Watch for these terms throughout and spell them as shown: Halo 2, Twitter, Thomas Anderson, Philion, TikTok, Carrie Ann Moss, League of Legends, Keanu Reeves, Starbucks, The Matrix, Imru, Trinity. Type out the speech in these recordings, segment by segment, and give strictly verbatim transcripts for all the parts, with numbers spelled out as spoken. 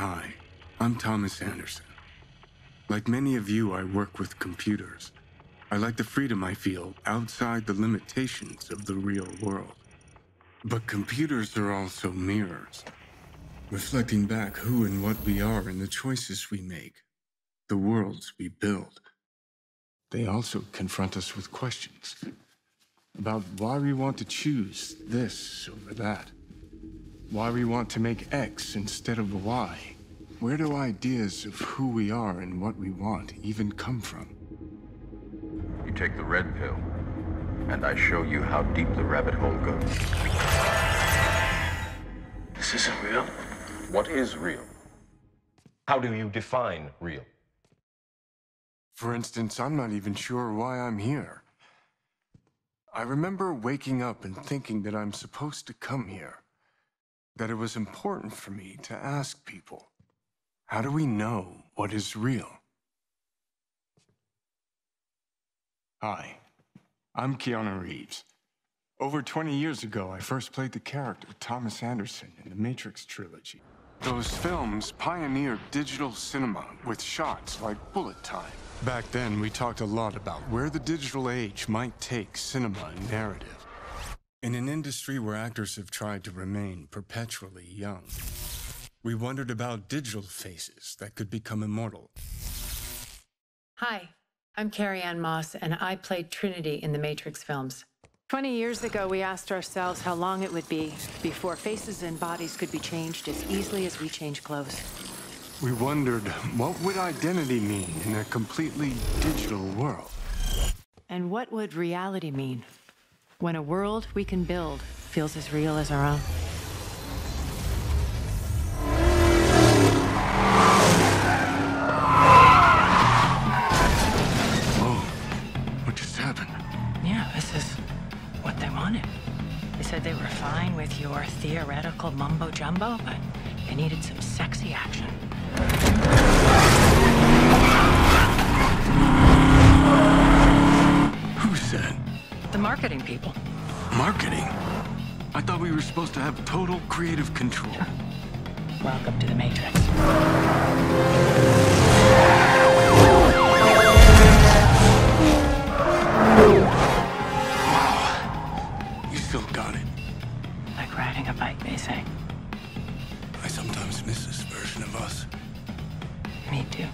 Hi, I'm Thomas Anderson. Like many of you, I work with computers. I like the freedom I feel outside the limitations of the real world. But computers are also mirrors, reflecting back who and what we are and the choices we make, the worlds we build. They also confront us with questions about why we want to choose this over that, why we want to make X instead of Y. Where do ideas of who we are and what we want even come from? You take the red pill, and I show you how deep the rabbit hole goes. This isn't real. What is real? How do you define real? For instance, I'm not even sure why I'm here. I remember waking up and thinking that I'm supposed to come here, that it was important for me to ask people, how do we know what is real? Hi, I'm Keanu Reeves. Over twenty years ago, I first played the character Thomas Anderson in the Matrix trilogy. Those films pioneered digital cinema with shots like bullet time. Back then, we talked a lot about where the digital age might take cinema and narrative. In an industry where actors have tried to remain perpetually young, we wondered about digital faces that could become immortal. Hi. I'm Carrie Ann Moss, and I played Trinity in the Matrix films. twenty years ago, we asked ourselves how long it would be before faces and bodies could be changed as easily as we change clothes. We wondered, what would identity mean in a completely digital world? And what would reality mean when a world we can build feels as real as our own? They were fine with your theoretical mumbo-jumbo, but they needed some sexy action. Who said? The marketing people. Marketing? I thought we were supposed to have total creative control. Welcome to the Matrix. Riding a bike, they say. I sometimes miss this version of us. Me too.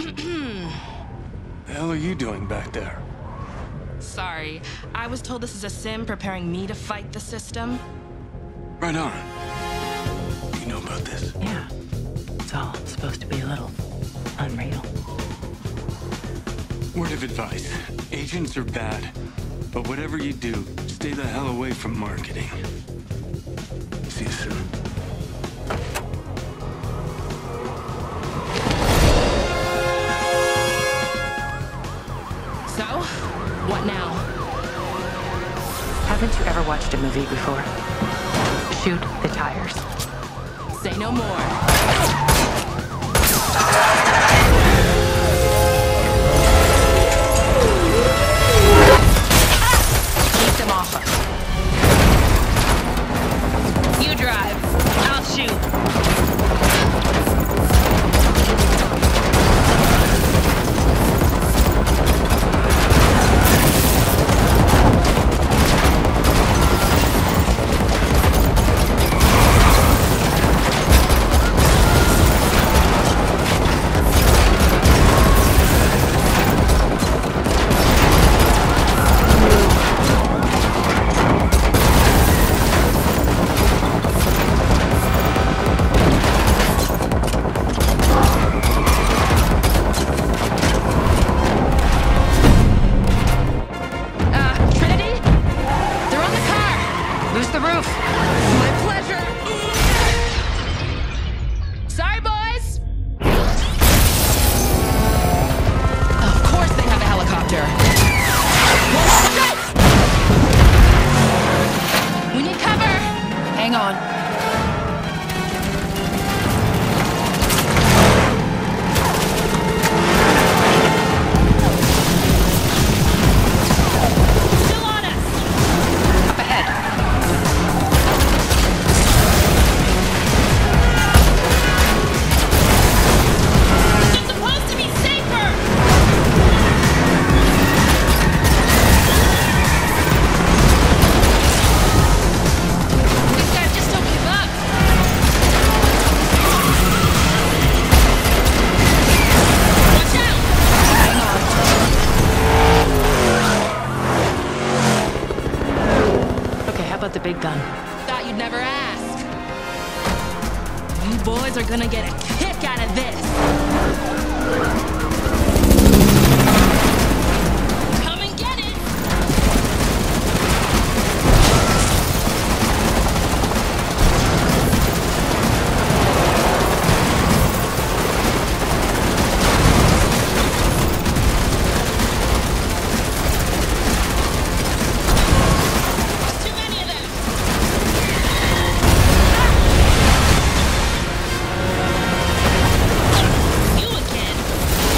The hell are you doing back there? Sorry, I was told this is a sim preparing me to fight the system. Right on. You know about this? Yeah. It's all supposed to be a little unreal. Word of advice. Agents are bad, but whatever you do, stay the hell away from marketing. See you soon. So, what now? Haven't you ever watched a movie before? Shoot the tires. Say no more. boys are gonna get a kick out of this. Come and get it! Too many of them! You again!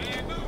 Man, move.